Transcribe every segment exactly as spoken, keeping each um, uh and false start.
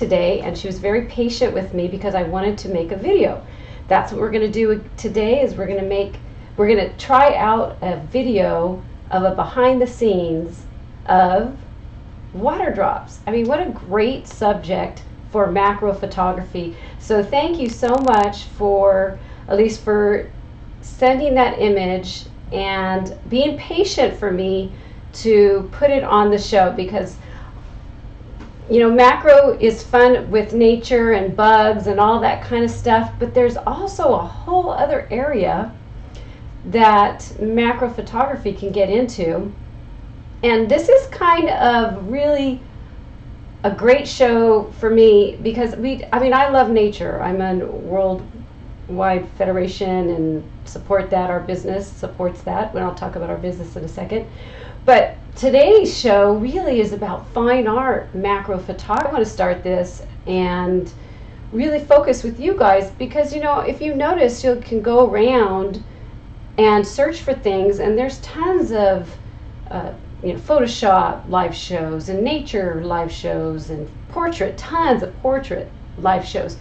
today, and she was very patient with me because I wanted to make a video. That's what we're going to do today, is we're going to make, we're going to try out a video of a behind the scenes of water drops. I mean, what a great subject for macro photography. So thank you so much for, Elise, for sending that image and being patient for me to put it on the show, because you know, macro is fun with nature and bugs and all that kind of stuff, but there's also a whole other area that macro photography can get into. And this is kind of really a great show for me because we, I mean, I love nature. I'm a worldwide federation and support that. Our business supports that. And I'll talk about our business in a second. But today's show really is about fine art, macro photography. I want to start this and really focus with you guys because, you know, if you notice, you can go around and search for things, and there's tons of uh, you know, Photoshop live shows and nature live shows and portrait, tons of portrait live shows.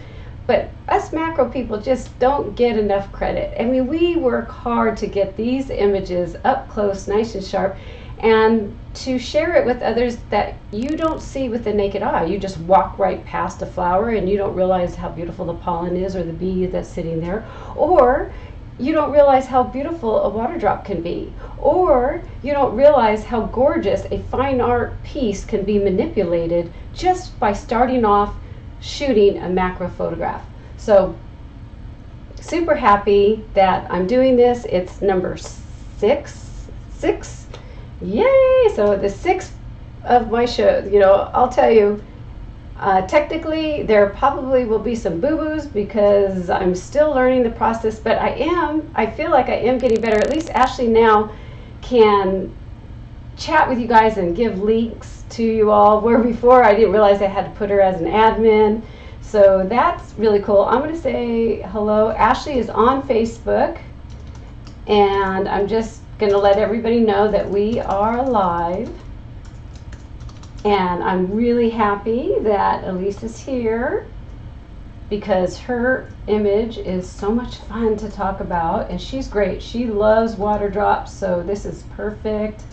But us macro people just don't get enough credit. I mean, we work hard to get these images up close, nice and sharp, and to share it with others that you don't see with the naked eye. You just walk right past a flower and you don't realize how beautiful the pollen is or the bee that's sitting there, or you don't realize how beautiful a water drop can be, or you don't realize how gorgeous a fine art piece can be manipulated just by starting off shooting a macro photograph. So super happy that I'm doing this. It's number six six yay, so the sixth of my shows. You know, I'll tell you, uh, technically there probably will be some boo-boos because I'm still learning the process, but I am, I feel like I am getting better. At least Ashley now can chat with you guys and give links to you all, where before I didn't realize I had to put her as an admin. So that's really cool. I'm going to say hello. Ashley is on Facebook, and I'm just going to let everybody know that we are live. And I'm really happy that Elise is here because her image is so much fun to talk about, and she's great. She loves water drops, so this is perfect.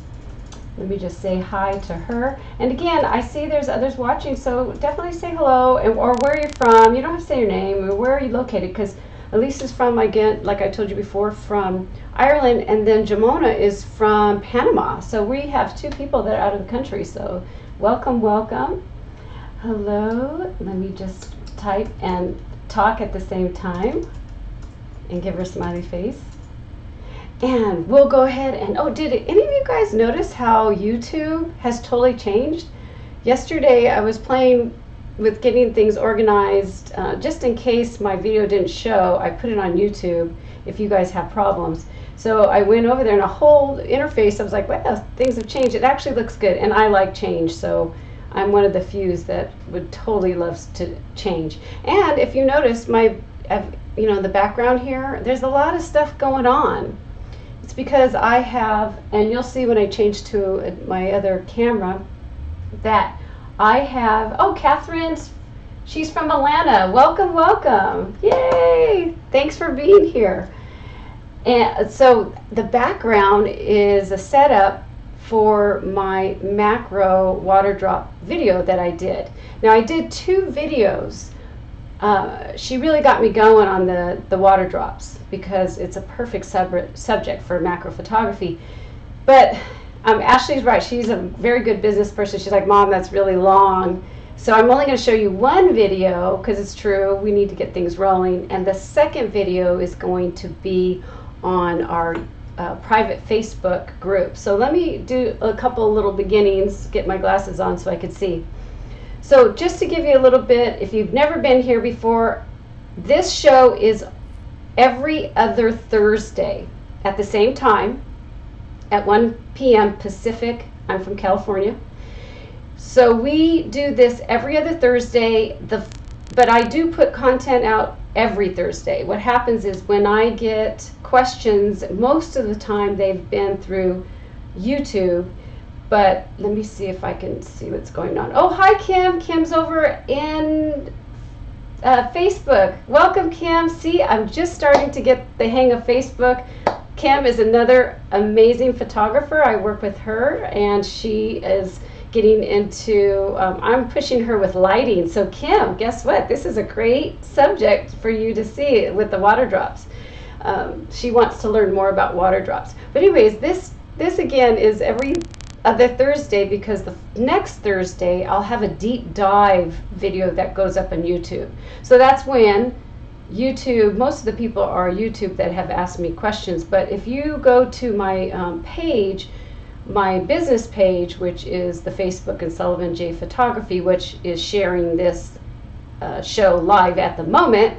Let me just say hi to her. And again, I see there's others watching, so definitely say hello, and, or where you're from. You don't have to say your name, or where are you located, because Elise is from, again, like I told you before, from Ireland, and then Jamuna is from Panama. So we have two people that are out of the country, so welcome, welcome. Hello. Let me just type and talk at the same time and give her a smiley face. And we'll go ahead and, oh, did any of you guys notice how YouTube has totally changed? Yesterday I was playing with getting things organized, uh, just in case my video didn't show. I put it on YouTube if you guys have problems. So I went over there and a whole interface, I was like, well, things have changed. It actually looks good, and I like change, so I'm one of the few that would totally love to change. And if you notice, my, you know, in the background here, there's a lot of stuff going on. It's because I have, and you'll see when I change to my other camera, that I have, oh, Catherine's, she's from Atlanta. Welcome, welcome. Yay! Thanks for being here. And so the background is a setup for my macro water drop video that I did. Now, I did two videos. Uh, she really got me going on the, the water drops because it's a perfect sub subject for macro photography. But Um, Ashley's right. She's a very good business person. She's like, Mom, that's really long. So I'm only going to show you one video because it's true. We need to get things rolling. And the second video is going to be on our uh, private Facebook group. So let me do a couple little beginnings, get my glasses on so I could see. So just to give you a little bit, if you've never been here before, this show is every other Thursday at the same time, at one p m Pacific. I'm from California. So we do this every other Thursday, the, but I do put content out every Thursday. What happens is when I get questions, most of the time they've been through YouTube, But let me see if I can see what's going on. Oh, hi, Kim. Kim's over in uh, Facebook. Welcome, Kim. See, I'm just starting to get the hang of Facebook. Kim is another amazing photographer. I work with her, and she is getting into, um, I'm pushing her with lighting. So, Kim, guess what? This is a great subject for you to see with the water drops. Um, she wants to learn more about water drops. But anyways, this, this again is every other Thursday, because the next Thursday I'll have a deep dive video that goes up on YouTube. So that's when YouTube, most of the people are YouTube that have asked me questions, but if you go to my um, page, my business page, which is the Facebook and Sullivan J Photography, which is sharing this uh, show live at the moment,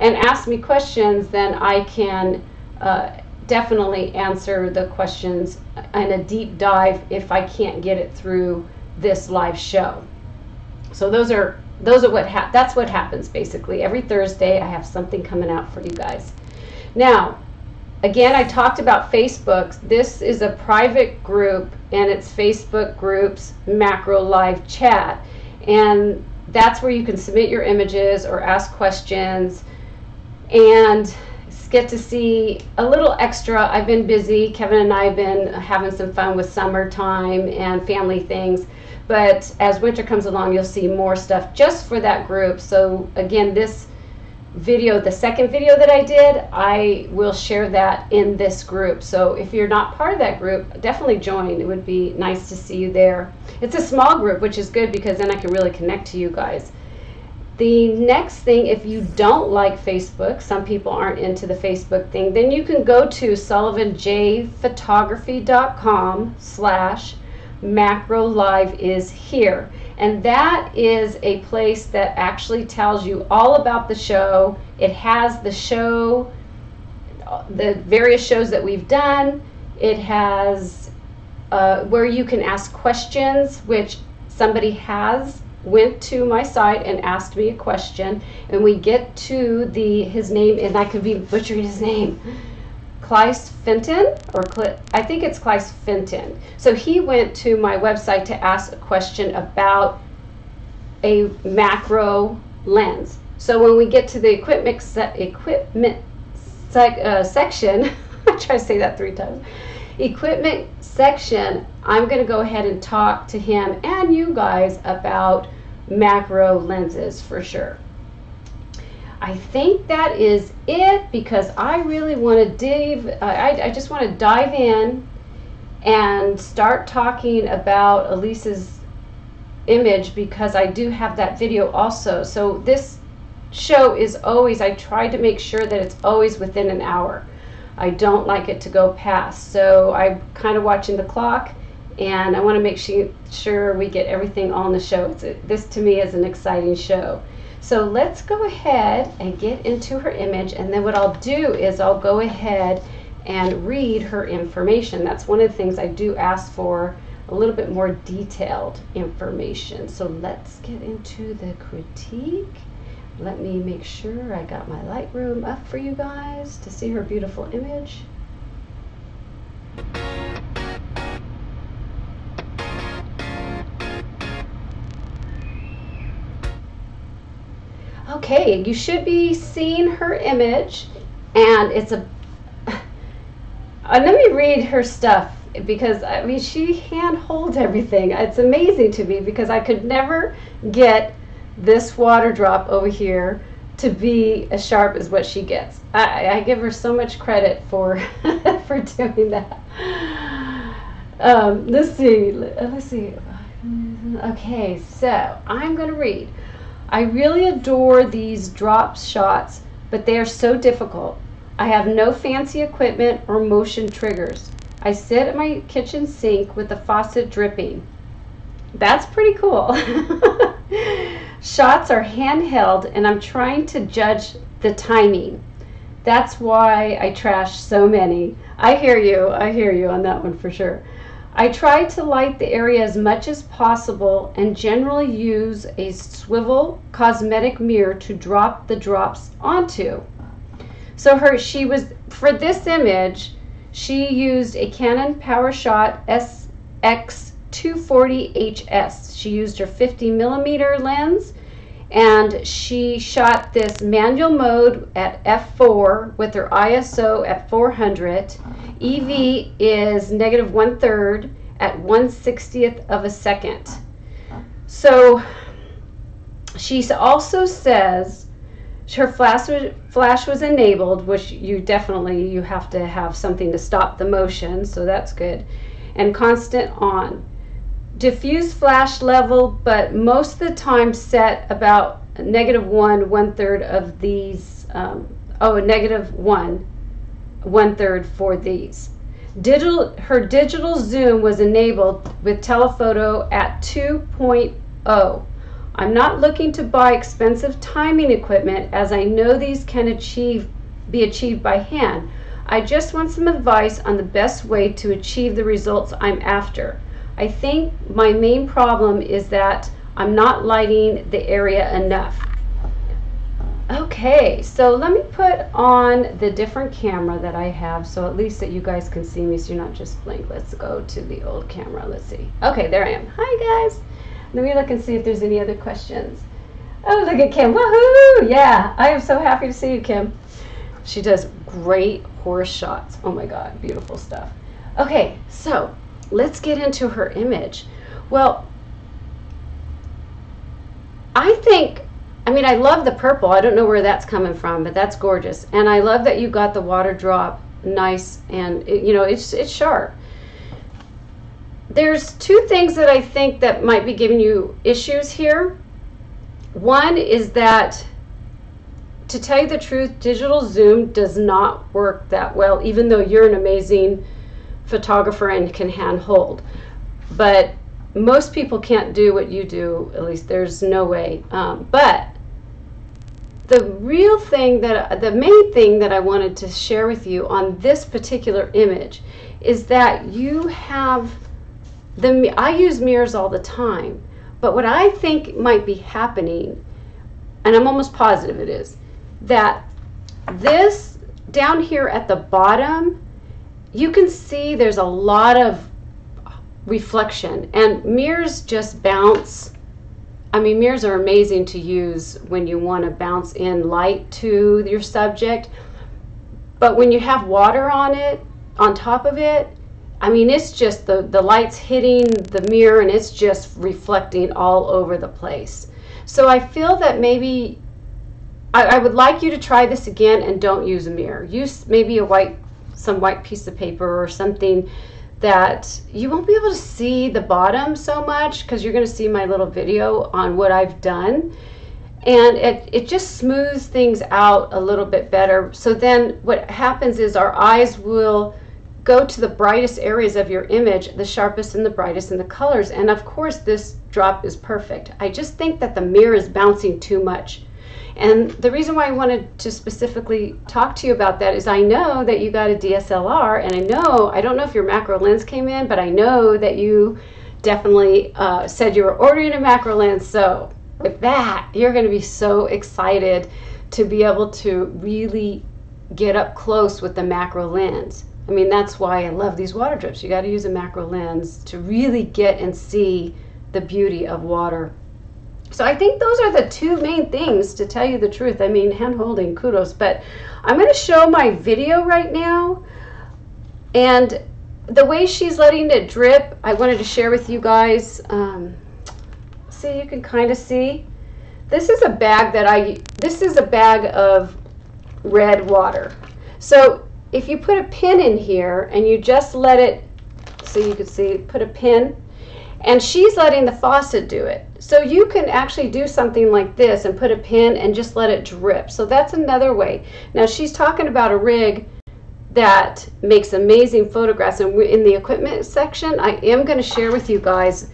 and ask me questions, then I can uh, definitely answer the questions in a deep dive if I can't get it through this live show. So those are those are what hap that's what happens basically every Thursday. I have something coming out for you guys. Now, again, I talked about Facebook. This is a private group, and it's Facebook groups macro live chat, and that's where you can submit your images or ask questions and get to see a little extra. I've been busy. Kevin and I have been having some fun with summertime and family things, but as winter comes along, you'll see more stuff just for that group. So again, this video, the second video that I did, I will share that in this group. So if you're not part of that group, definitely join. It would be nice to see you there. It's a small group, which is good because then I can really connect to you guys. The next thing, if you don't like Facebook, some people aren't into the Facebook thing, then you can go to SullivanJPhotography.com slash macro live is here. And that is a place that actually tells you all about the show. It has the show, the various shows that we've done. It has uh, where you can ask questions, which somebody has went to my site and asked me a question, and we get to the his name, and I could be butchering his name, Kleist Fenton, or Cl I think it's Kleist Fenton. So he went to my website to ask a question about a macro lens. So when we get to the equipment se equipment sec uh, section, I try to say that three times. Equipment section, I'm going to go ahead and talk to him and you guys about macro lenses for sure. I think that is it, because I really want to dive, I, I just want to dive in and start talking about Elise's image, because I do have that video also. So this show is always, I try to make sure that it's always within an hour. I don't like it to go past, so I'm kind of watching the clock, and I want to make sure we get everything on the show. It's a, this to me is an exciting show. So let's go ahead and get into her image, and then what I'll do is I'll go ahead and read her information. That's one of the things I do ask for, a little bit more detailed information. So let's get into the critique. Let me make sure I got my Lightroom up for you guys to see her beautiful image. Okay, you should be seeing her image, and it's a, let me read her stuff, because I mean, she hand-holds everything. It's amazing to me, because I could never get this water drop over here to be as sharp as what she gets. I, I give her so much credit for for doing that. Um, let's see. Let's see. Okay, so I'm going to read. I really adore these drop shots, but they are so difficult. I have no fancy equipment or motion triggers. I sit at my kitchen sink with the faucet dripping. That's pretty cool. Shots are handheld, and I'm trying to judge the timing. That's why I trash so many. I hear you. I hear you on that one for sure. I try to light the area as much as possible and generally use a swivel cosmetic mirror to drop the drops onto. So her, she was, for this image, she used a Canon PowerShot S X two forty H S S X two forty H S. She used her fifty millimeter lens, and she shot this manual mode at f four with her I S O at four hundred. E V is negative one third at one sixtieth of a second. So she also says her flash was, flash was enabled, which you definitely you have to have something to stop the motion, so that's good, and constant on. Diffuse flash level, but most of the time set about negative one, one third of these, um, oh, negative one, one third for these. Digital, her digital zoom was enabled with telephoto at two point oh. I'm not looking to buy expensive timing equipment, as I know these can achieve, be achieved by hand. I just want some advice on the best way to achieve the results I'm after. I think my main problem is that I'm not lighting the area enough. Okay, so let me put on the different camera that I have, so at least that you guys can see me, so you're not just blank. Let's go to the old camera. Let's see. Okay, there I am. Hi, guys. Let me look and see if there's any other questions. Oh, look at Kim. Woohoo! Yeah, I am so happy to see you, Kim. She does great horse shots. Oh my God, beautiful stuff. Okay, so let's get into her image. Well, I think, I mean, I love the purple. I don't know where that's coming from, but that's gorgeous. And I love that you got the water drop nice, and it, you know, it's it's sharp. There's two things that I think that might be giving you issues here. One is that, to tell you the truth, digital zoom does not work that well, even though you're an amazing photographer and can hand hold. But most people can't do what you do, at least there's no way. Um, but the real thing that, the main thing that I wanted to share with you on this particular image is that you have, the, I use mirrors all the time, but what I think might be happening, and I'm almost positive it is, that this down here at the bottom, you can see there's a lot of reflection, and mirrors just bounce. I mean, mirrors are amazing to use when you want to bounce in light to your subject, but when you have water on it, on top of it, I mean, it's just the, the light's hitting the mirror and it's just reflecting all over the place. So I feel that maybe I, I would like you to try this again and don't use a mirror. Use maybe a white, some white piece of paper or something that you won't be able to see the bottom so much, because you're going to see my little video on what I've done. And it, it just smooths things out a little bit better. So then what happens is our eyes will go to the brightest areas of your image, the sharpest and the brightest and the colors. And of course, this drop is perfect. I just think that the mirror is bouncing too much. And the reason why I wanted to specifically talk to you about that is I know that you got a D S L R, and I know, I don't know if your macro lens came in, but I know that you definitely uh, said you were ordering a macro lens. So with that, you're going to be so excited to be able to really get up close with the macro lens. I mean, that's why I love these water drips. You got to use a macro lens to really get and see the beauty of water. So I think those are the two main things, to tell you the truth. I mean, hand holding, kudos. But I'm going to show my video right now. And the way she's letting it drip, I wanted to share with you guys. Um, see, you can kind of see. This is a bag that I, this is a bag of red water. So if you put a pin in here and you just let it, so you can see, put a pin, and she's letting the faucet do it. So you can actually do something like this and put a pin and just let it drip. So that's another way. Now she's talking about a rig that makes amazing photographs, and we're in the equipment section. I am going to share with you guys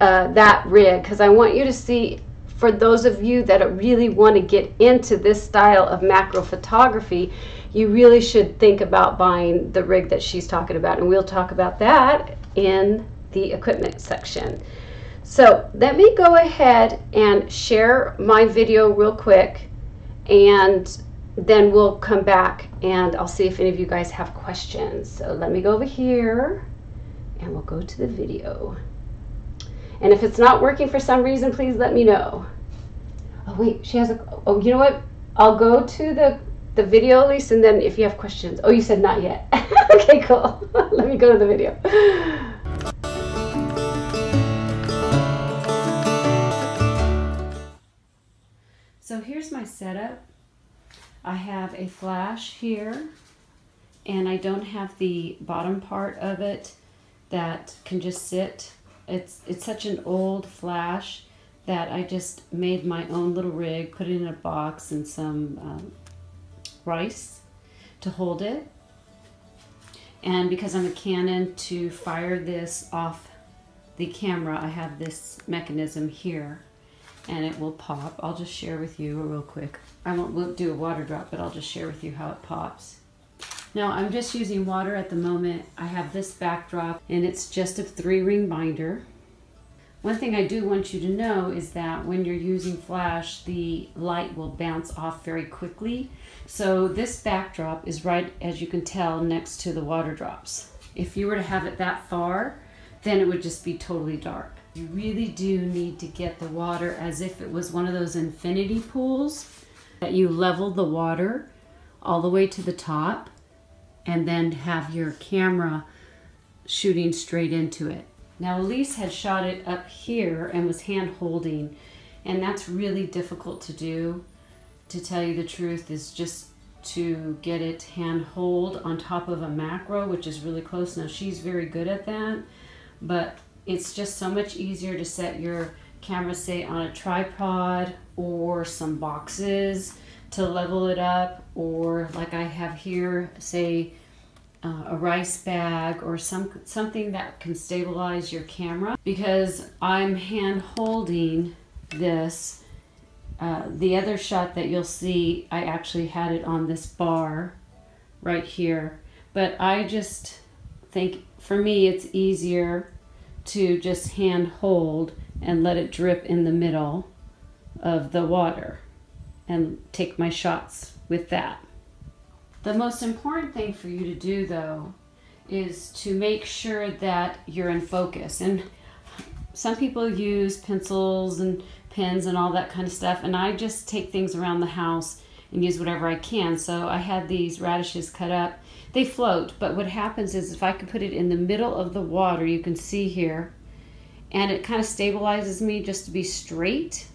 uh, that rig, because I want you to see, for those of you that really want to get into this style of macro photography, you really should think about buying the rig that she's talking about, and we'll talk about that in the equipment section. So let me go ahead and share my video real quick, and then we'll come back and I'll see if any of you guys have questions. So let me go over here and we'll go to the video. And if it's not working for some reason, please let me know. Oh wait, she has a, oh, you know what? I'll go to the, the video, Elise, and then if you have questions. Oh, you said not yet. Okay, cool. Let me go to the video. So here's my setup. I have a flash here, and I don't have the bottom part of it that can just sit. It's, it's such an old flash that I just made my own little rig, put it in a box and some um, rice to hold it. And because I'm a Canon, to fire this off the camera, I have this mechanism here and it will pop. I'll just share with you real quick. I won't do a water drop, but I'll just share with you how it pops. Now I'm just using water at the moment. I have this backdrop and it's just a three ring binder. One thing I do want you to know is that when you're using flash, the light will bounce off very quickly. So this backdrop is right, as you can tell, next to the water drops. If you were to have it that far, then it would just be totally dark. You really do need to get the water as if it was one of those infinity pools that you level the water all the way to the top and then have your camera shooting straight into it. Now Elise had shot it up here and was hand holding, and that's really difficult to do, to tell you the truth, is just to get it hand hold on top of a macro, which is really close. Now she's very good at that, but it's just so much easier to set your camera, say, on a tripod or some boxes to level it up, or like I have here, say, Uh, a rice bag or some something that can stabilize your camera, because I'm hand holding this. Uh, the other shot that you'll see, I actually had it on this bar right here, but I just think for me it's easier to just hand hold and let it drip in the middle of the water and take my shots with that. The most important thing for you to do, though, is to make sure that you're in focus. And some people use pencils and pens and all that kind of stuff, and I just take things around the house and use whatever I can. So I had these radishes cut up. They float, but what happens is if I can put it in the middle of the water, you can see here, and it kind of stabilizes me just to be straight.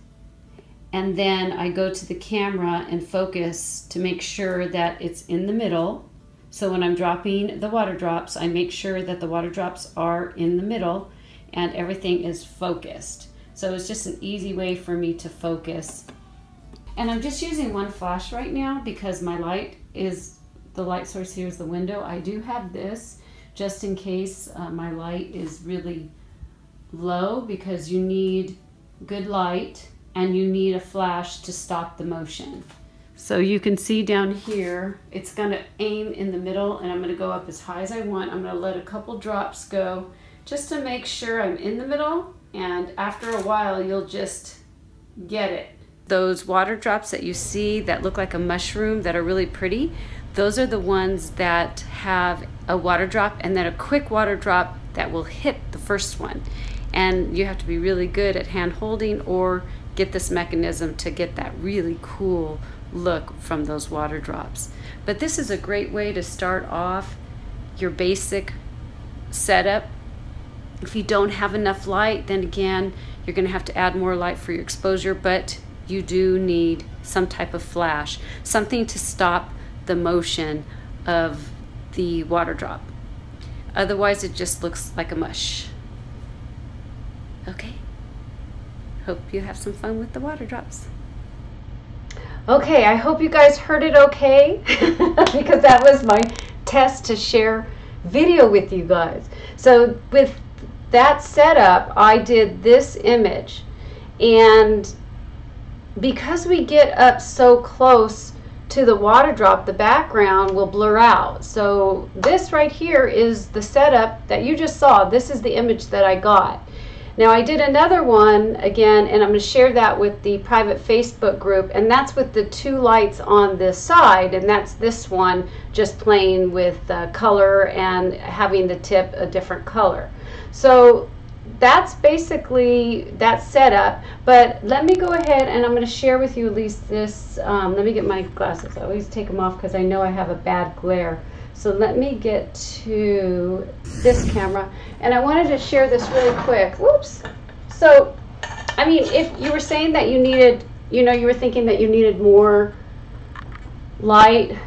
And then I go to the camera and focus to make sure that it's in the middle. So when I'm dropping the water drops, I make sure that the water drops are in the middle and everything is focused. So it's just an easy way for me to focus. And I'm just using one flash right now because my light is, the light source here is the window. I do have this just in case uh, my light is really low, because you need good light and you need a flash to stop the motion. So you can see down here, it's gonna aim in the middle and I'm gonna go up as high as I want. I'm gonna let a couple drops go just to make sure I'm in the middle, and after a while, you'll just get it. Those water drops that you see that look like a mushroom that are really pretty, those are the ones that have a water drop and then a quick water drop that will hit the first one. And you have to be really good at hand holding or get this mechanism to get that really cool look from those water drops. But this is a great way to start off your basic setup. If you don't have enough light, then again, you're gonna have to add more light for your exposure, but you do need some type of flash, something to stop the motion of the water drop. Otherwise, it just looks like a mush. Okay. Hope you have some fun with the water drops. Okay, I hope you guys heard it okay, because that was my test to share video with you guys. So with that setup, I did this image, and because we get up so close to the water drop, the background will blur out. So this right here is the setup that you just saw. This is the image that I got. Now I did another one again, and I'm going to share that with the private Facebook group, and that's with the two lights on this side, and that's this one just playing with uh, color and having the tip a different color. So that's basically that setup. But let me go ahead and I'm going to share with you at least this. Um, let me get my glasses. I always take them off because I know I have a bad glare. So let me get to this camera. And I wanted to share this really quick. Whoops. So, I mean, if you were saying that you needed, you know, you were thinking that you needed more light,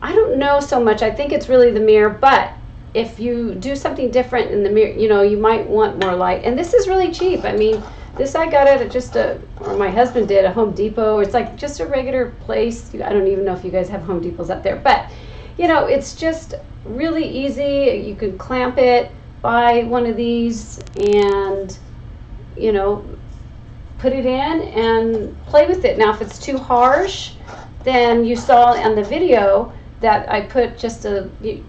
I don't know so much. I think it's really the mirror, but if you do something different in the mirror, you know, you might want more light. And this is really cheap. I mean, this I got at just a, or my husband did, a Home Depot. It's like just a regular place. I don't even know if you guys have Home Depots up there, but you know, it's just really easy. You could clamp it, buy one of these and, you know, put it in and play with it. Now, if it's too harsh, then you saw on the video that I put just a, you,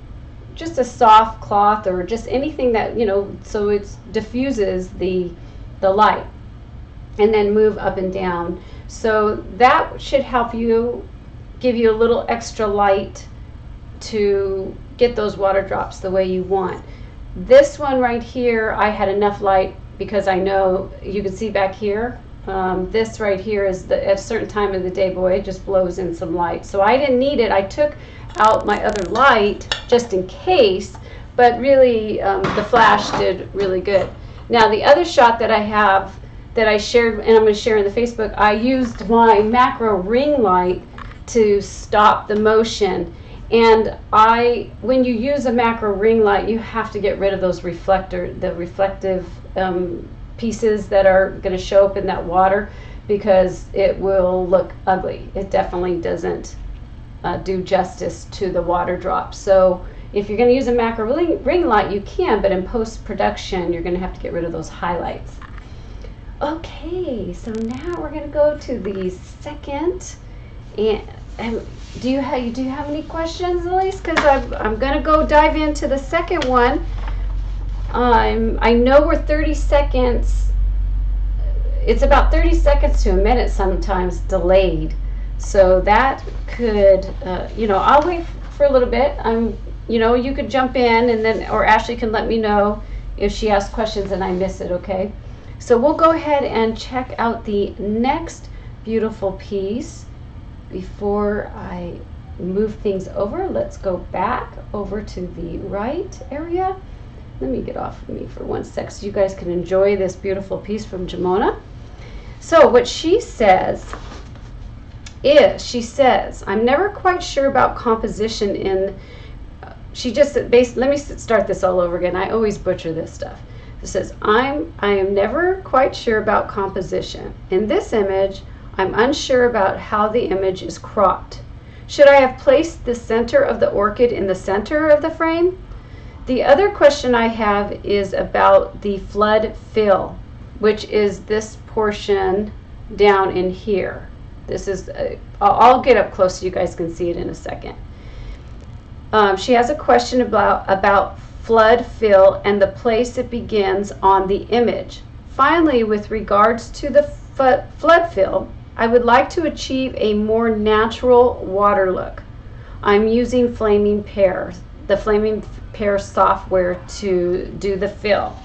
just a soft cloth or just anything that, you know, so it diffuses the the light, and then move up and down. So that should help you, give you a little extra light to get those water drops the way you want. This one right here, I had enough light because I know you can see back here. Um, this right here is the, at a certain time of the day, boy, it just blows in some light. So I didn't need it. I took out my other light just in case, but really um, the flash did really good. Now the other shot that I have that I shared, and I'm going to share in the Facebook, I used my macro ring light to stop the motion. And I, when you use a macro ring light, you have to get rid of those reflector, the reflective um, pieces that are going to show up in that water, because it will look ugly. It definitely doesn't Uh, do justice to the water drop. So if you're going to use a macro ring, ring light, you can, but in post-production you're going to have to get rid of those highlights. Okay, so now we're going to go to the second. And um, do you have you do you have any questions, Elise? Because I'm I'm going to go dive into the second one. Um, I know we're thirty seconds. It's about thirty seconds to a minute sometimes delayed. So that could, uh, you know, I'll wait for a little bit. I'm, you know, you could jump in and then, or Ashley can let me know if she asks questions and I miss it, okay? So we'll go ahead and check out the next beautiful piece. Before I move things over, let's go back over to the right area. Let me get off of me for one sec so you guys can enjoy this beautiful piece from Jamuna. So what she says, is she says, I'm never quite sure about composition in, uh, she just, based, let me start this all over again. I always butcher this stuff. It says, I'm, I am never quite sure about composition. In this image, I'm unsure about how the image is cropped. Should I have placed the center of the orchid in the center of the frame? The other question I have is about the flood fill, which is this portion down in here. This is, uh, I'll get up close so you guys can see it in a second. Um, she has a question about, about flood fill and the place it begins on the image. Finally, with regards to the flood fill, I would like to achieve a more natural water look. I'm using Flaming Pear, the Flaming Pear software to do the fill.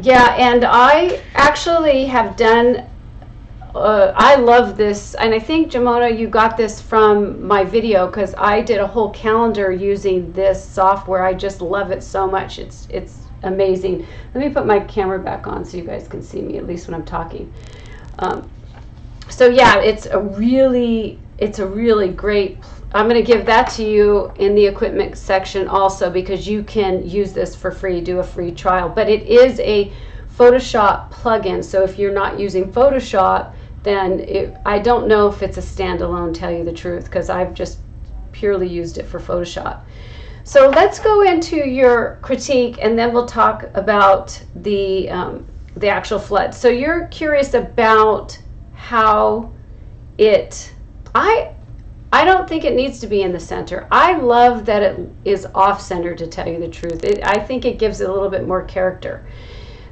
Yeah, and I actually have done Uh, I love this, and I think Jamuna, you got this from my video because I did a whole calendar using this software. I just love it so much. It's it's amazing. Let me put my camera back on so you guys can see me at least when I'm talking. Um, so yeah, it's a really it's a really great. I'm going to give that to you in the equipment section also because you can use this for free. Do a free trial, but it is a Photoshop plugin. So if you're not using Photoshop, then it, I don't know if it's a standalone, tell you the truth, because I've just purely used it for Photoshop. So let's go into your critique and then we'll talk about the, um, the actual flood. So you're curious about how it, I, I don't think it needs to be in the center. I love that it is off center, to tell you the truth. It, I think it gives it a little bit more character.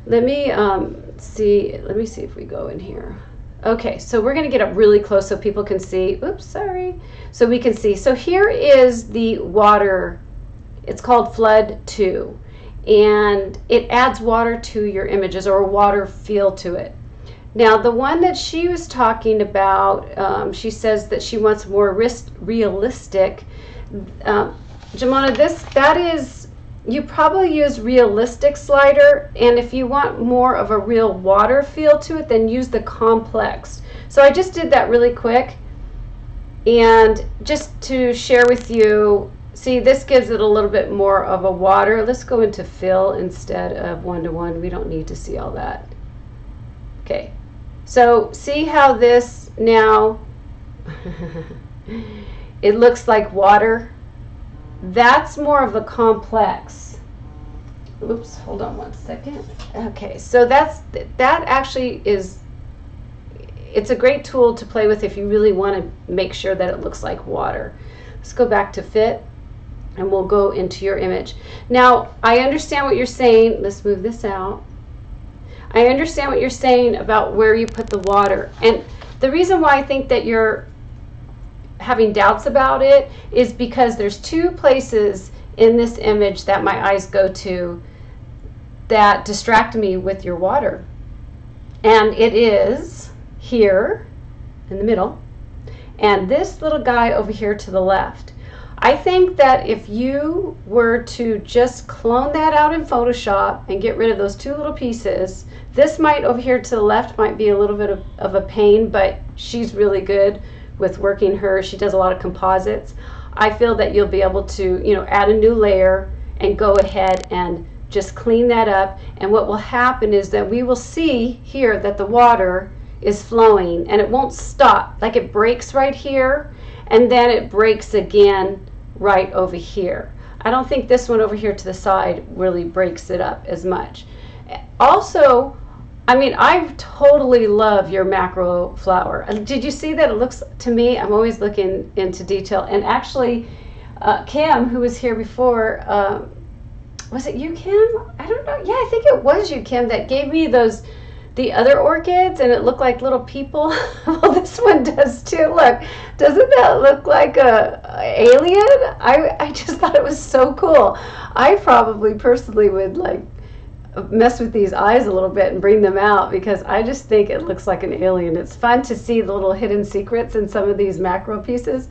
Let me um, see, let me see if we go in here. Okay, so we're going to get up really close so people can see. Oops, sorry. So we can see. So here is the water. It's called Flood two. and it adds water to your images, or a water feel to it. Now the one that she was talking about, um, she says that she wants more realistic. Uh, Jamuna, this that is, you probably use realistic slider, and if you want more of a real water feel to it, then use the complex. So I just did that really quick, and just to share with you, see, this gives it a little bit more of a water. Let's go into fill instead of one-to-one. We don't need to see all that. Okay. So see how this now, it looks like water. That's more of a complex. Oops, hold on one second. Okay, so that's, that actually is, it's a great tool to play with if you really want to make sure that it looks like water. Let's go back to fit, and we'll go into your image. Now, I understand what you're saying. Let's move this out. I understand what you're saying about where you put the water. And the reason why I think that you're having doubts about it is because there's two places in this image that my eyes go to that distract me with your water. And it is here in the middle, and this little guy over here to the left. I think that if you were to just clone that out in Photoshop and get rid of those two little pieces, this might over here to the left might be a little bit of, of a pain, but she's really good with working her. She does a lot of composites. I feel that you'll be able to, you know, add a new layer and go ahead and just clean that up. And what will happen is that we will see here that the water is flowing, and it won't stop. Like, it breaks right here, and then it breaks again right over here. I don't think this one over here to the side really breaks it up as much. Also, I mean, I totally love your macro flower. Did you see that? It looks to me, I'm always looking into detail. And actually, uh, Kim, who was here before, um, was it you, Kim? I don't know. Yeah, I think it was you, Kim, that gave me those, the other orchids, and it looked like little people. Well, this one does too. Look, doesn't that look like a, a alien? I, I just thought it was so cool. I probably personally would like mess with these eyes a little bit and bring them out, because I just think it looks like an alien. It's fun to see the little hidden secrets in some of these macro pieces,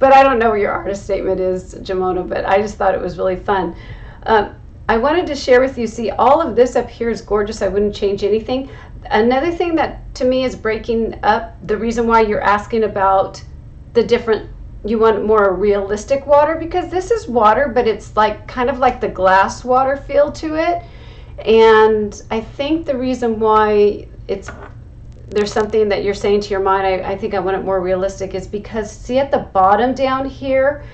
but I don't know what your artist statement is, Jamuna, but I just thought it was really fun. Um, I wanted to share with you, see, all of this up here is gorgeous. I wouldn't change anything. Another thing that to me is breaking up, the reason why you're asking about the different, you want more realistic water, because this is water, but it's like kind of like the glass water feel to it. And I think the reason why it's, there's something that you're saying to your mind, I, I think I want it more realistic, is because see at the bottom down here,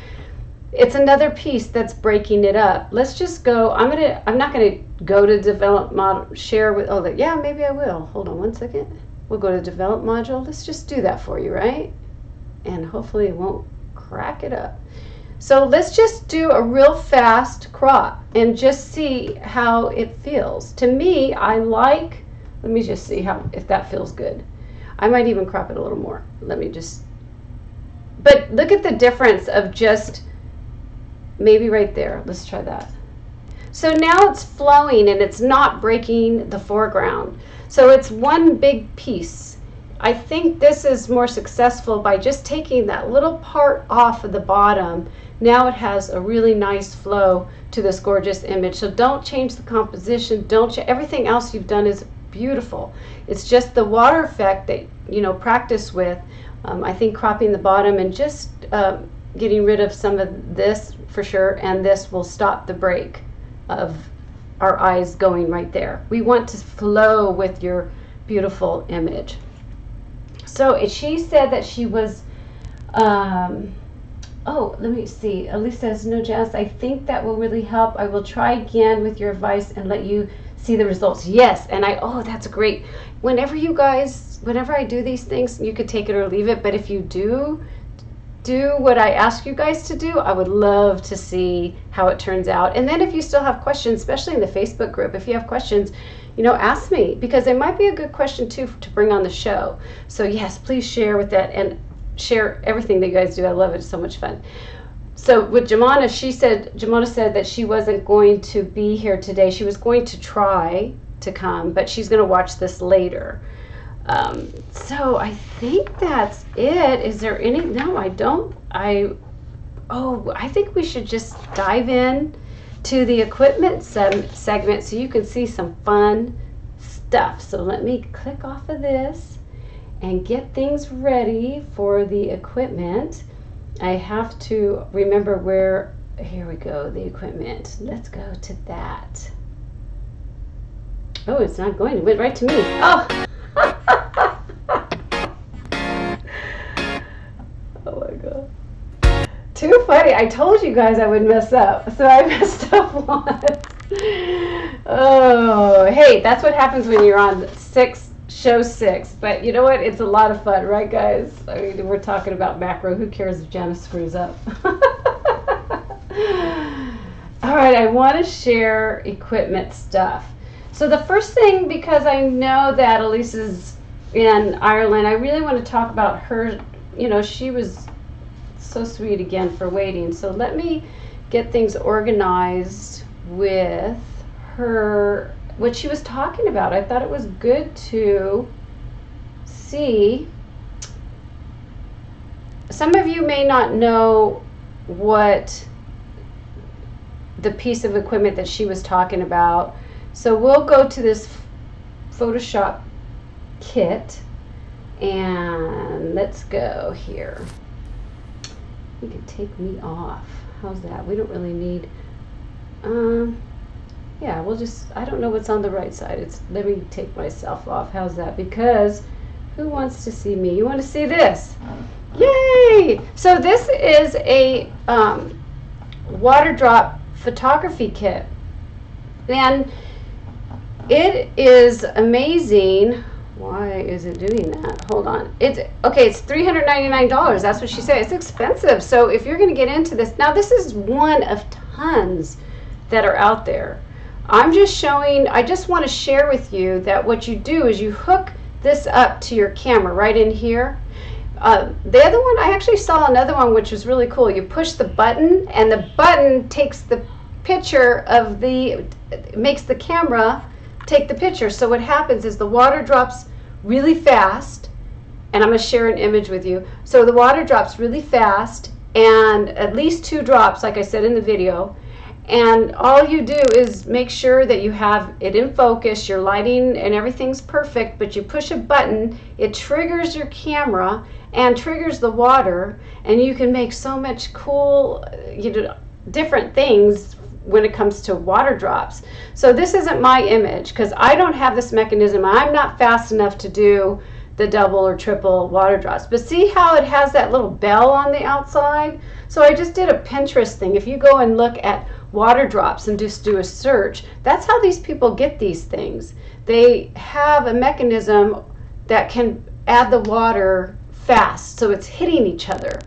it's another piece that's breaking it up. Let's just go, I'm gonna, I'm not gonna go to develop model, share with, oh, yeah, maybe I will. Hold on one second. We'll go to develop module. Let's just do that for you, right? And hopefully it won't crack it up. So let's just do a real fast crop and just see how it feels. To me, I like, let me just see how, if that feels good. I might even crop it a little more. Let me just, but look at the difference of just, maybe right there. Let's try that. So now it's flowing and it's not breaking the foreground. So it's one big piece. I think this is more successful by just taking that little part off of the bottom. Now it has a really nice flow to this gorgeous image. So don't change the composition. Don't you, everything else you've done is beautiful. It's just the water effect that, you know, practice with. Um, I think cropping the bottom and just uh, getting rid of some of this for sure, and this will stop the break of our eyes going right there. We want to flow with your beautiful image. So she said that she was, um, oh, let me see. Elise says, no, Janice, I think that will really help. I will try again with your advice and let you see the results. Yes, and I, oh, that's great. Whenever you guys, whenever I do these things, you could take it or leave it, but if you do, do what I ask you guys to do, I would love to see how it turns out. And then if you still have questions, especially in the Facebook group, if you have questions, you know, ask me, because it might be a good question too to bring on the show. So yes, please share with that and share everything that you guys do. I love it. It's so much fun. So with Jamuna, she said, Jamuna said that she wasn't going to be here today. She was going to try to come, but she's going to watch this later. Um, so I think that's it. Is there any, no, I don't, I, oh, I think we should just dive in to the equipment sem- segment so you can see some fun stuff. So let me click off of this and get things ready for the equipment. I have to remember where, here we go, the equipment. Let's go to that. Oh, it's not going, it went right to me. Oh! Oh my God. Too funny. I told you guys I would mess up, so I messed up once. Oh, hey, that's what happens when you're on six, show six. But you know what? It's a lot of fun, right, guys? I mean, we're talking about macro. Who cares if Janice screws up? All right, I want to share equipment stuff. So the first thing, because I know that Elise is in Ireland, I really want to talk about her. You know, she was so sweet again for waiting. So let me get things organized with her, what she was talking about. I thought it was good to see. Some of you may not know what the piece of equipment that she was talking about. So we'll go to this Photoshop kit and let's go here. You can take me off. How's that? We don't really need, um, yeah, we'll just, I don't know what's on the right side. It's, let me take myself off. How's that? Because who wants to see me? You want to see this? Yay! So this is a um, water drop photography kit. And it is amazing. Why is it doing that? Hold on. It's okay, it's three hundred ninety-nine dollars. That's what she said. It's expensive. So if you're going to get into this, now this is one of tons that are out there. I'm just showing, I just want to share with you that what you do is you hook this up to your camera right in here. Uh, the other one, I actually saw another one which was really cool. You push the button and the button takes the picture of the, makes the camera take the picture. So what happens is the water drops really fast, and I'm going to share an image with you. So the water drops really fast, and at least two drops, like I said in the video, and all you do is make sure that you have it in focus, your lighting and everything's perfect, but you push a button, it triggers your camera and triggers the water, and you can make so much cool, you know, different things when it comes to water drops. So this isn't my image because I don't have this mechanism. I'm not fast enough to do the double or triple water drops. But see how it has that little bell on the outside? So I just did a Pinterest thing. If you go and look at water drops and just do a search, that's how these people get these things. They have a mechanism that can add the water fast, so it's hitting each other.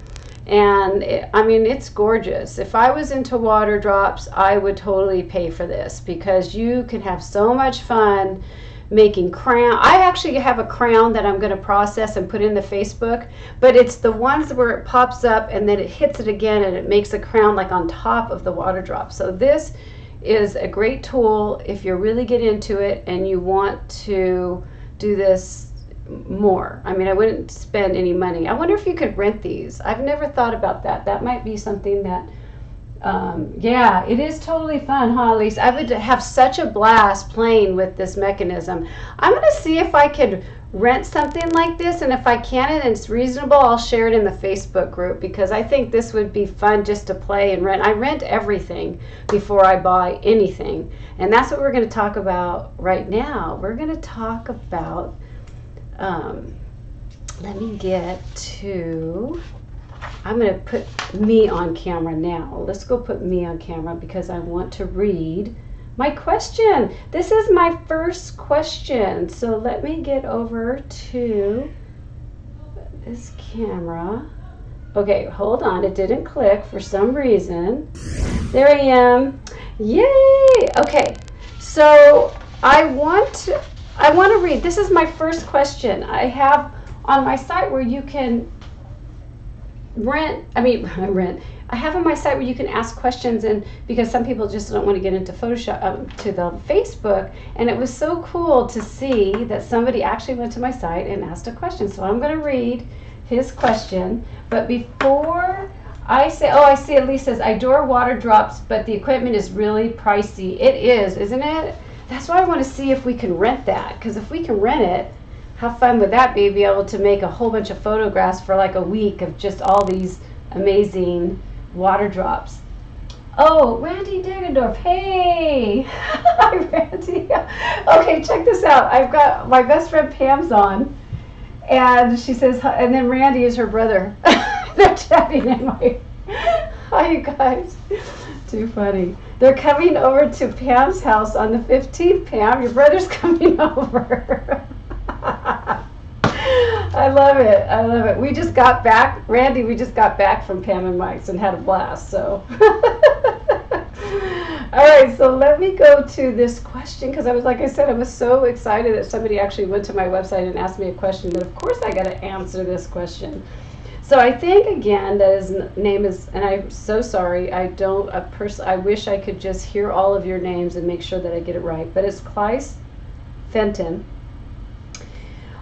And it, I mean, it's gorgeous. If I was into water drops, I would totally pay for this because you can have so much fun making crown. I actually have a crown that I'm going to process and put in the Facebook, but it's the ones where it pops up and then it hits it again and it makes a crown like on top of the water drop. So this is a great tool if you really get into it and you want to do this more. I mean, I wouldn't spend any money. I wonder if you could rent these. I've never thought about that. That might be something that, um, yeah, it is totally fun, huh, Elise? I would have such a blast playing with this mechanism. I'm going to see if I could rent something like this, and if I can and it's reasonable, I'll share it in the Facebook group because I think this would be fun just to play and rent. I rent everything before I buy anything, and that's what we're going to talk about right now. We're going to talk about Um, let me get to, I'm going to put me on camera now. Let's go put me on camera because I want to read my question. This is my first question. So let me get over to this camera. Okay, hold on. It didn't click for some reason. There I am. Yay! Okay, so I want to, I want to read. This is my first question I have on my site where you can rent, I mean, rent, I have on my site where you can ask questions, and because some people just don't want to get into Photoshop, um, to the Facebook, and it was so cool to see that somebody actually went to my site and asked a question. So I'm going to read his question, but before I say, oh, I see Elise says, I adore water drops, but the equipment is really pricey. It is, isn't it? That's why I want to see if we can rent that, because if we can rent it, how fun would that be, be able to make a whole bunch of photographs for like a week of just all these amazing water drops. Oh, Randy Dagendorf, hey! Hi, Randy. Okay, check this out. I've got my best friend Pam's on, and she says, and then Randy is her brother. They're chatting in my, hi you guys. Too funny. They're coming over to Pam's house on the fifteenth, Pam. Your brother's coming over. I love it. I love it. We just got back, Randy, we just got back from Pam and Mike's and had a blast. So, all right, so let me go to this question, because I was, like I said, I was so excited that somebody actually went to my website and asked me a question, that of course I got to answer this question. So I think, again, that his name is, and I'm so sorry, I don't, a person, I wish I could just hear all of your names and make sure that I get it right, but it's Kleist Fenton.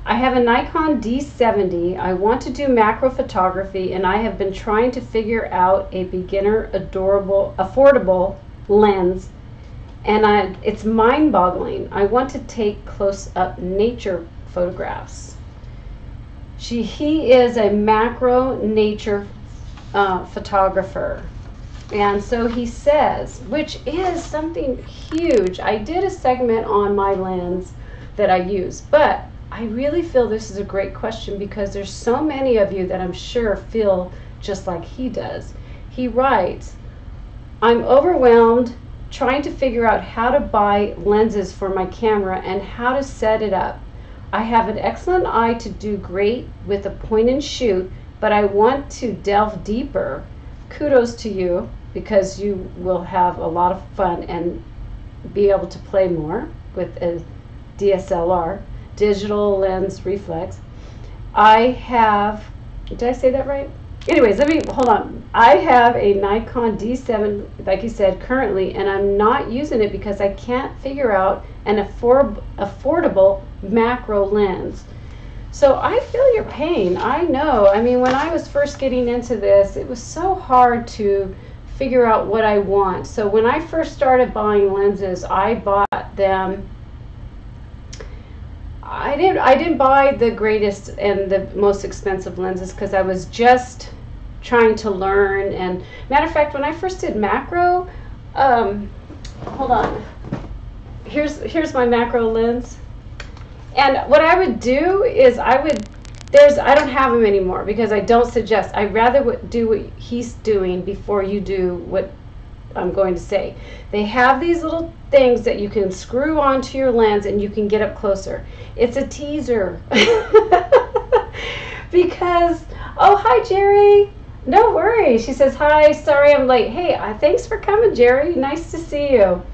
I have a Nikon D seventy. I want to do macro photography, and I have been trying to figure out a beginner, adorable, affordable lens, and I, it's mind-boggling. I want to take close-up nature photographs. She, he is a macro nature uh, photographer, and so he says, which is something huge. I did a segment on my lens that I use, but I really feel this is a great question, because there's so many of you that I'm sure feel just like he does. He writes, I'm overwhelmed trying to figure out how to buy lenses for my camera and how to set it up. I have an excellent eye to do great with a point and shoot, but I want to delve deeper. Kudos to you, because you will have a lot of fun and be able to play more with a D S L R. Digital lens reflex. I have, did I say that right? Anyways, let me, hold on. I have a Nikon D seven, like you said, currently, and I'm not using it because I can't figure out an afford, affordable macro lens. So I feel your pain. I know. I mean, when I was first getting into this, it was so hard to figure out what I want. So when I first started buying lenses, I bought them, I didn't, I didn't buy the greatest and the most expensive lenses, because I was just trying to learn. And matter of fact, when I first did macro, um, hold on, here's, here's my macro lens. And what I would do is I would, there's, I don't have them anymore, because I don't suggest, I'd rather do what he's doing before you do what I'm going to say. They have these little things that you can screw onto your lens and you can get up closer. It's a teaser. Because, oh, hi, Jerry. No worries. She says, hi, sorry I'm late. Hey, uh, thanks for coming, Jerry. Nice to see you.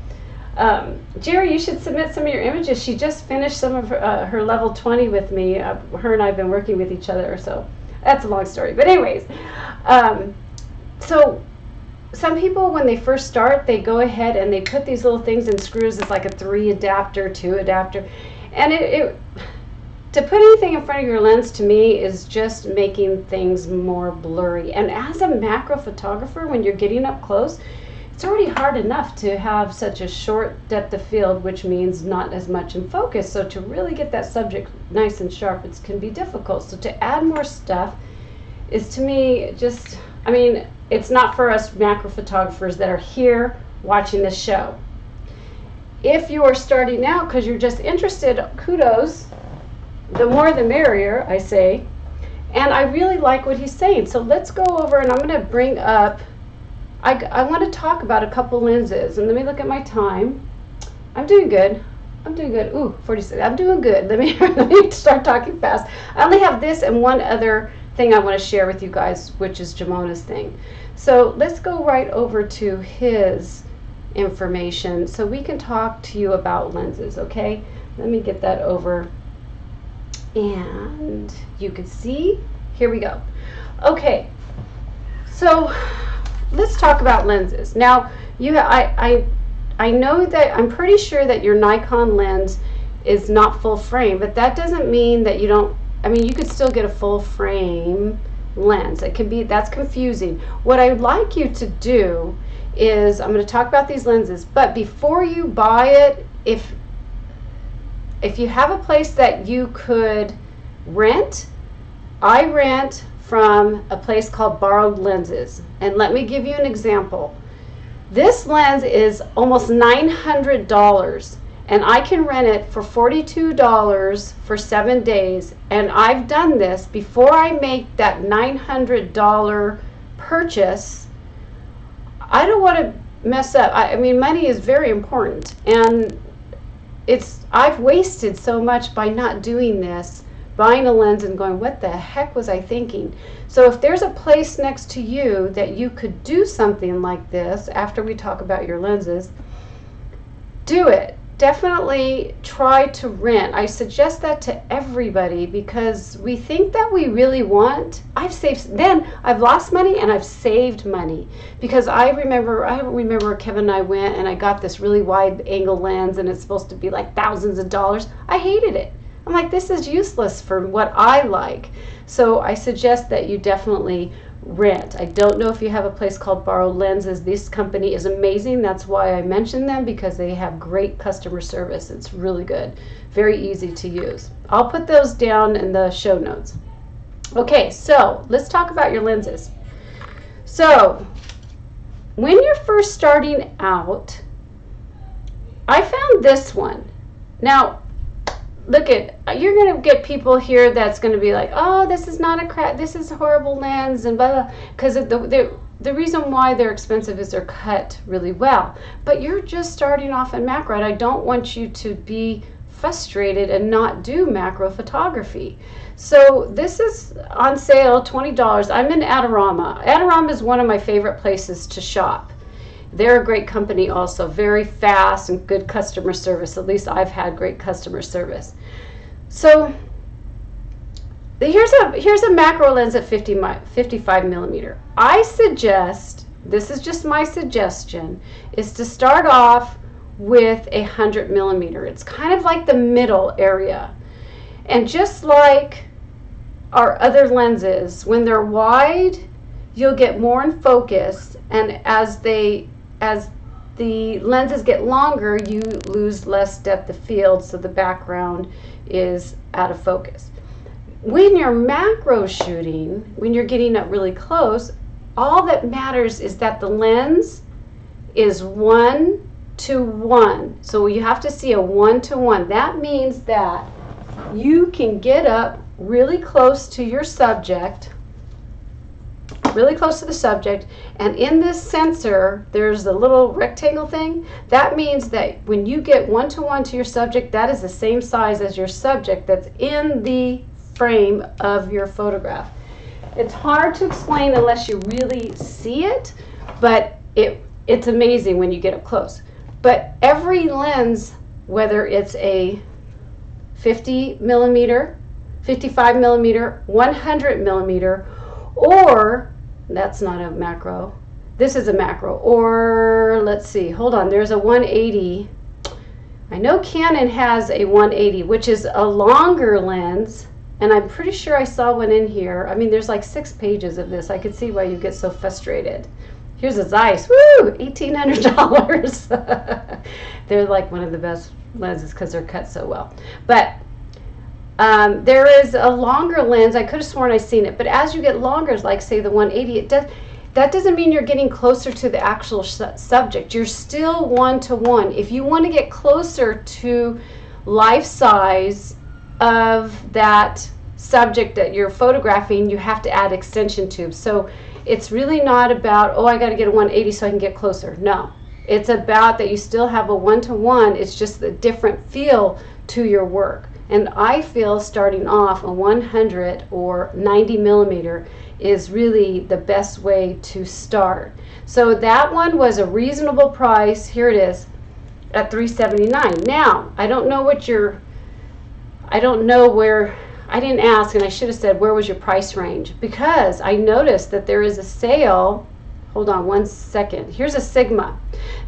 Um, Jerry, you should submit some of your images. She just finished some of her, uh, her level twenty with me. Uh, her and I have been working with each other, so that's a long story. But anyways, um, so some people, when they first start, they go ahead and they put these little things in screws. It's like a three adapter, two adapter. And it, it, to put anything in front of your lens, to me, is just making things more blurry. And as a macro photographer, when you're getting up close, it's already hard enough to have such a short depth of field, which means not as much in focus. So to really get that subject nice and sharp, it can be difficult. So to add more stuff is, to me, just, I mean, it's not for us macro photographers that are here watching this show. If you're starting out because you're just interested, kudos. The more the merrier, I say. And I really like what he's saying. So let's go over, and I'm going to bring up, I, I want to talk about a couple lenses. And let me look at my time. I'm doing good. I'm doing good. Ooh, forty-six. I'm doing good. Let me, let me start talking fast. I only have this and one other thing I want to share with you guys, which is Jamuna's thing. So let's go right over to his information so we can talk to you about lenses, okay? Let me get that over, and you can see, here we go. Okay, So let's talk about lenses. Now, you, I, I, I know that I'm pretty sure that your Nikon lens is not full frame, but that doesn't mean that you don't. I mean, you could still get a full frame lens. It can be, that's confusing. What I would like you to do is, I'm going to talk about these lenses, but before you buy it, if if you have a place that you could rent, I rent from a place called Borrowed Lenses, and let me give you an example. This lens is almost nine hundred dollars, and I can rent it for forty-two dollars for seven days, and I've done this before. I make that nine hundred dollar purchase, I don't want to mess up. I, I mean, money is very important, and it's, I've wasted so much by not doing this, buying a lens and going, what the heck was I thinking? So if there's a place next to you that you could do something like this, after we talk about your lenses, do it. Definitely try to rent. I suggest that to everybody, because we think that we really want. I've saved, then I've lost money and I've saved money, because I remember, I remember Kevin and I went and I got this really wide angle lens and it's supposed to be like thousands of dollars. I hated it. I'm like, this is useless for what I like. So I suggest that you definitely rent. I don't know if you have a place called Borrowed Lenses. This company is amazing. That's why I mentioned them, because they have great customer service. It's really good. Very easy to use. I'll put those down in the show notes. Okay, so let's talk about your lenses. So when you're first starting out, I found this one. Now, look at, you're going to get people here that's going to be like, oh, this is not a crap, this is a horrible lens, and blah, blah, because the, the, the reason why they're expensive is they're cut really well. But you're just starting off in macro, and I don't want you to be frustrated and not do macro photography. So this is on sale, twenty dollars. I'm in Adorama. Adorama is one of my favorite places to shop. They're a great company also, very fast and good customer service. At least I've had great customer service. So here's a here's a macro lens at fifty-five millimeter. I suggest, this is just my suggestion, is to start off with a one hundred millimeter. It's kind of like the middle area. And just like our other lenses, when they're wide, you'll get more in focus, and as they as the lenses get longer, you lose less depth of field, so the background is out of focus. When you're macro shooting, when you're getting up really close, all that matters is that the lens is one to one. So you have to see a one to one. That means that you can get up really close to your subject, really close to the subject, and in this sensor there's a little rectangle thing. That means that when you get one-to-one to your subject, that is the same size as your subject that's in the frame of your photograph. It's hard to explain unless you really see it, but it it's amazing when you get up close. But every lens, whether it's a fifty millimeter, fifty-five millimeter, one hundred millimeter, or that's not a macro, this is a macro, or let's see, hold on, there's a one eighty. I know Canon has a one eighty, which is a longer lens, and I'm pretty sure I saw one in here. I mean, there's like six pages of this. I could see why you get so frustrated. Here's a Zeiss, woo, eighteen hundred dollars. They're like one of the best lenses because they're cut so well. But Um, there is a longer lens. I could have sworn I've seen it, but as you get longer, like say the one eighty, it does, that doesn't mean you're getting closer to the actual su subject. You're still one-to-one. If you want to get closer to life size of that subject that you're photographing, you have to add extension tubes. So it's really not about, oh, I got to get a one eighty so I can get closer. No, it's about that you still have a one-to-one. It's just a different feel to your work. And I feel starting off a one hundred or ninety millimeter is really the best way to start. So that one was a reasonable price. Here it is at three seventy-nine. Now I don't know what your, I don't know where I didn't ask, and I should have said, where was your price range? Because I noticed that there is a sale. Hold on one second. Here's a Sigma.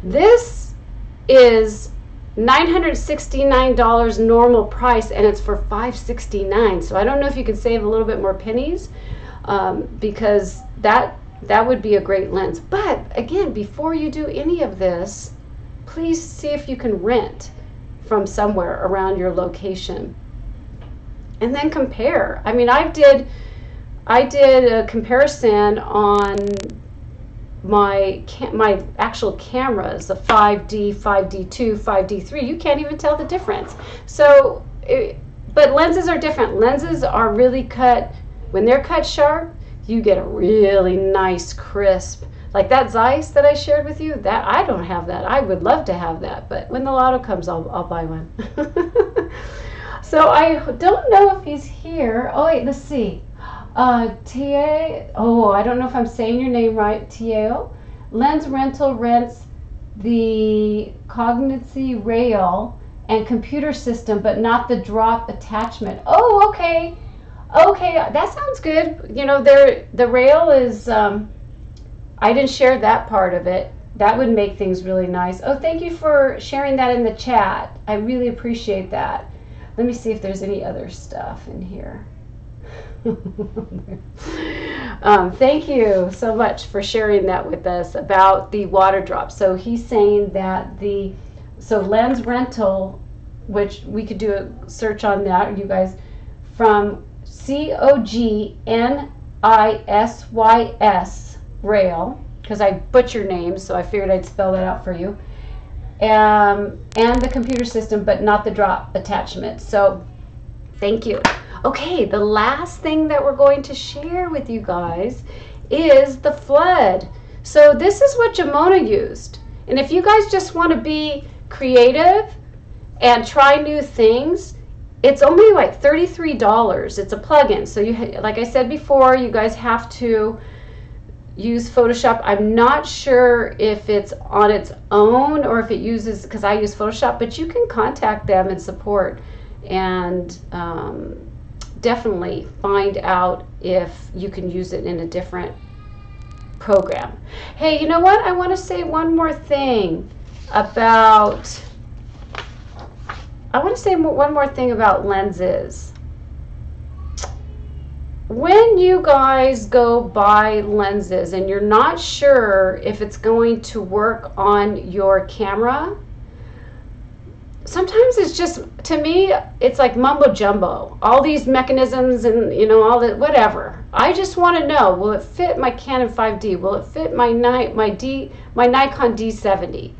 This is nine hundred sixty-nine dollars normal price, and it's for five hundred sixty-nine dollars. So I don't know if you could save a little bit more pennies, um, because that that would be a great lens. But again, before you do any of this, please see if you can rent from somewhere around your location, and then compare. I mean, I did I did a comparison on my my actual cameras, the five D, five D two, five D three. You can't even tell the difference. So, it, but lenses are different. Lenses are really cut, when they're cut sharp, you get a really nice crisp. Like that Zeiss that I shared with you, that I don't have that. I would love to have that, but when the lotto comes, I'll, I'll buy one. So I don't know if he's here. Oh wait, let's see. Uh, T A, oh, I don't know if I'm saying your name right, T A O. Lens Rental rents the Cognizy rail and computer system, but not the drop attachment. Oh, okay. Okay, that sounds good. You know, there, the rail is, um, I didn't share that part of it. That would make things really nice. Oh, thank you for sharing that in the chat. I really appreciate that. Let me see if there's any other stuff in here. um, thank you so much for sharing that with us about the water drop. So he's saying that the, so Lens Rental, which we could do a search on that, you guys, from C O G N I S Y S rail, because I butcher names, so I figured I'd spell that out for you, um, and the computer system, but not the drop attachment. So thank you. Okay, the last thing that we're going to share with you guys is the Flood. So this is what Jamuna used. And if you guys just want to be creative and try new things, it's only like thirty-three dollars. It's a plugin. So you, like I said before, you guys have to use Photoshop. I'm not sure if it's on its own or if it uses, because I use Photoshop, but you can contact them and support and um, definitely find out if you can use it in a different program. Hey, you know what? I want to say one more thing about, I want to say one more thing about lenses. When you guys go buy lenses and you're not sure if it's going to work on your camera, sometimes it's just, to me, it's like mumbo jumbo. All these mechanisms and, you know, all that, whatever. I just want to know, will it fit my Canon five D? Will it fit my, my, D, my Nikon D seventy?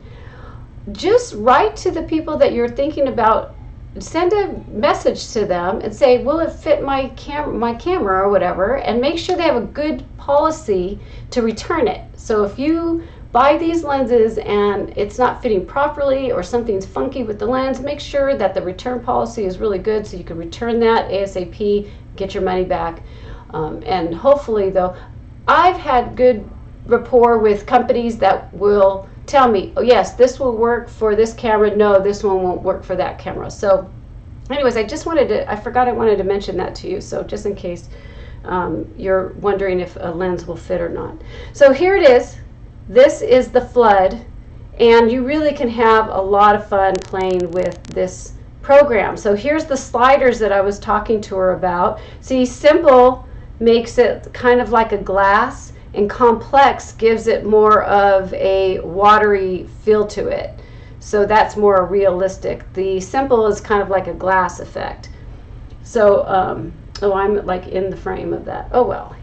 Just write to the people that you're thinking about. Send a message to them and say, will it fit my, cam my camera or whatever? And make sure they have a good policy to return it. So if you buy these lenses and it's not fitting properly or something's funky with the lens, make sure that the return policy is really good so you can return that ASAP, get your money back. Um, and hopefully though, I've had good rapport with companies that will tell me, oh yes, this will work for this camera, no, this one won't work for that camera. So anyways, I just wanted to, I forgot I wanted to mention that to you, so just in case um, you're wondering if a lens will fit or not. So here it is. This is the Flood, and you really can have a lot of fun playing with this program. So here's the sliders that I was talking to her about. See, simple makes it kind of like a glass, and complex gives it more of a watery feel to it. So that's more realistic. The simple is kind of like a glass effect. So, um, oh, I'm like in the frame of that. Oh, well.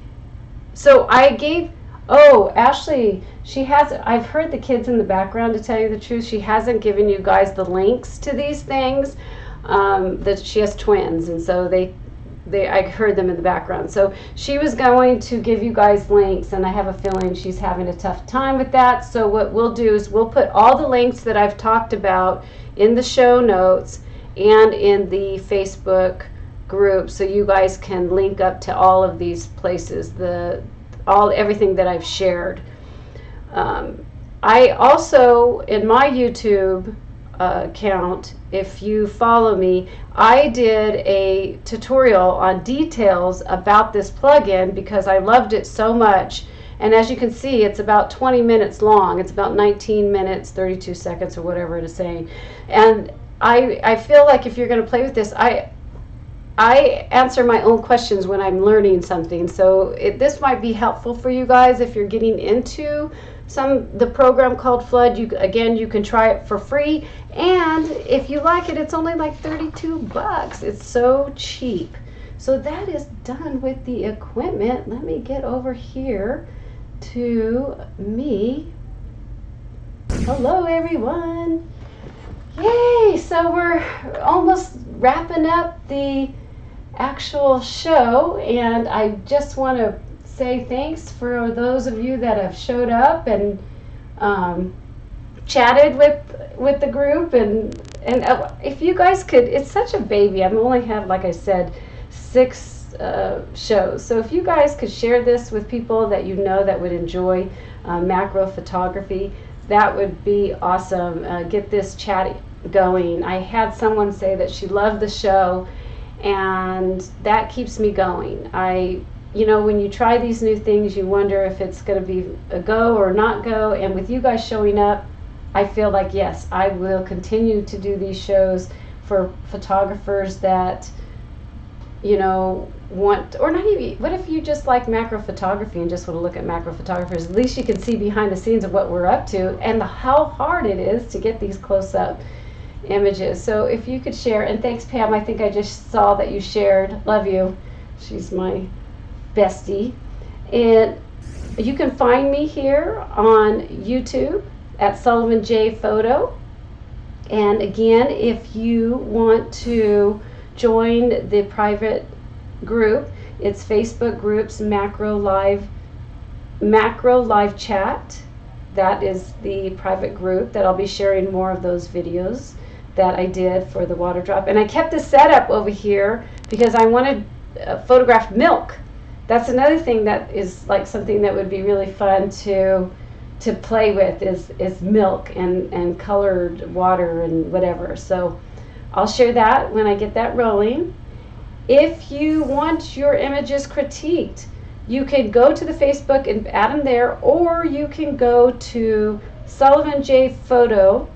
So I gave... Oh, Ashley, she has, I've heard the kids in the background, to tell you the truth. She hasn't given you guys the links to these things. Um, that she has twins, and so they, they, I heard them in the background. So she was going to give you guys links, and I have a feeling she's having a tough time with that. So what we'll do is we'll put all the links that I've talked about in the show notes and in the Facebook group, so you guys can link up to all of these places. The all everything that I've shared. Um, I also, in my YouTube, uh, account, if you follow me, I did a tutorial on details about this plugin because I loved it so much. And as you can see, it's about twenty minutes long. It's about nineteen minutes, thirty-two seconds, or whatever it is saying. And I, I feel like if you're going to play with this, I, I answer my own questions when I'm learning something. So it, this might be helpful for you guys if you're getting into some the program called Flood. You again, you can try it for free. And if you like it, it's only like thirty-two bucks. It's so cheap. So that is done with the equipment. Let me get over here to me. Hello, everyone. Yay! So we're almost wrapping up the actual show, and I just want to say thanks for those of you that have showed up and um, chatted with with the group, and and uh, if you guys could, it's such a baby. I've only had, like I said, six uh, shows. So if you guys could share this with people that you know that would enjoy uh, macro photography, that would be awesome. Uh, get this chat going. I had someone say that she loved the show, and that keeps me going. I, you know, when you try these new things, you wonder if it's going to be a go or not go. And with you guys showing up, I feel like, yes, I will continue to do these shows for photographers that, you know, want, or not even, what if you just like macro photography and just want to look at macro photographers? At least you can see behind the scenes of what we're up to and the, how hard it is to get these close-up images. So if you could share, and thanks, Pam, I think I just saw that you shared. Love you. She's my bestie. And you can find me here on YouTube at Sullivan J Photo. And again, if you want to join the private group, it's Facebook groups macro live macro live chat. That is the private group that I'll be sharing more of those videos that I did for the water drop. And I kept the setup over here because I wanted uh, photographed milk. That's another thing that is like something that would be really fun to to play with is is milk and and colored water and whatever. So I'll share that when I get that rolling. If you want your images critiqued, you can go to the Facebook and add them there, or you can go to Sullivan J Photo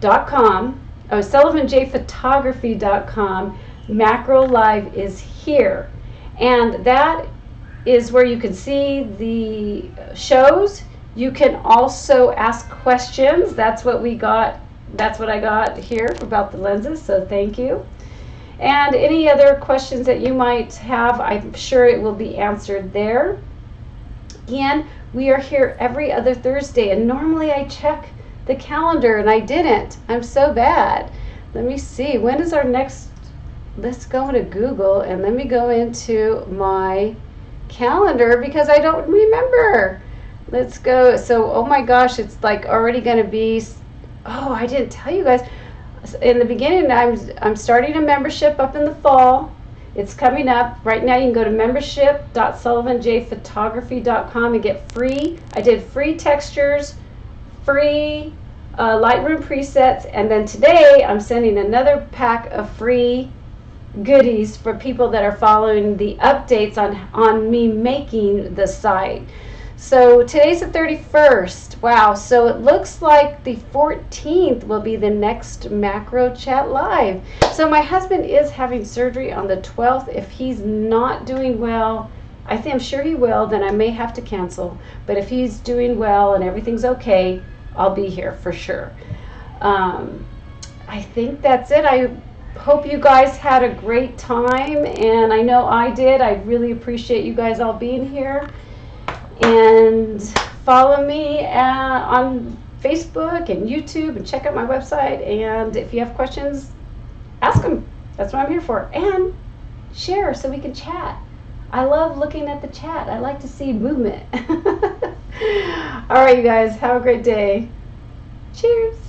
dot com, or Sullivan J Photography dot com. Macro Live is here, and that is where you can see the shows. You can also ask questions. That's what we got. That's what I got here about the lenses, so thank you. And any other questions that you might have, I'm sure it will be answered there. Again, we are here every other Thursday, and normally I check the calendar, and I didn't. I'm so bad. Let me see. When is our next? Let's go to Google, and let me go into my calendar because I don't remember. Let's go. So, oh my gosh, it's like already going to be... Oh, I didn't tell you guys. In the beginning, I'm, I'm starting a membership up in the fall. It's coming up. Right now, you can go to membership dot Sullivan J Photography dot com and get free. I did free textures, free uh, Lightroom presets, and then today I'm sending another pack of free goodies for people that are following the updates on, on me making the site. So today's the thirty-first. Wow, so it looks like the fourteenth will be the next macro chat live. So my husband is having surgery on the twelfth. If he's not doing well, I think I'm sure he will, then I may have to cancel. But if he's doing well and everything's okay, I'll be here for sure. Um, I think that's it. I hope you guys had a great time, and I know I did. I really appreciate you guys all being here. And follow me uh, on Facebook and YouTube, and check out my website, and if you have questions, ask them. That's what I'm here for. And share so we can chat. I love looking at the chat. I like to see movement. All right, you guys, have a great day. Cheers.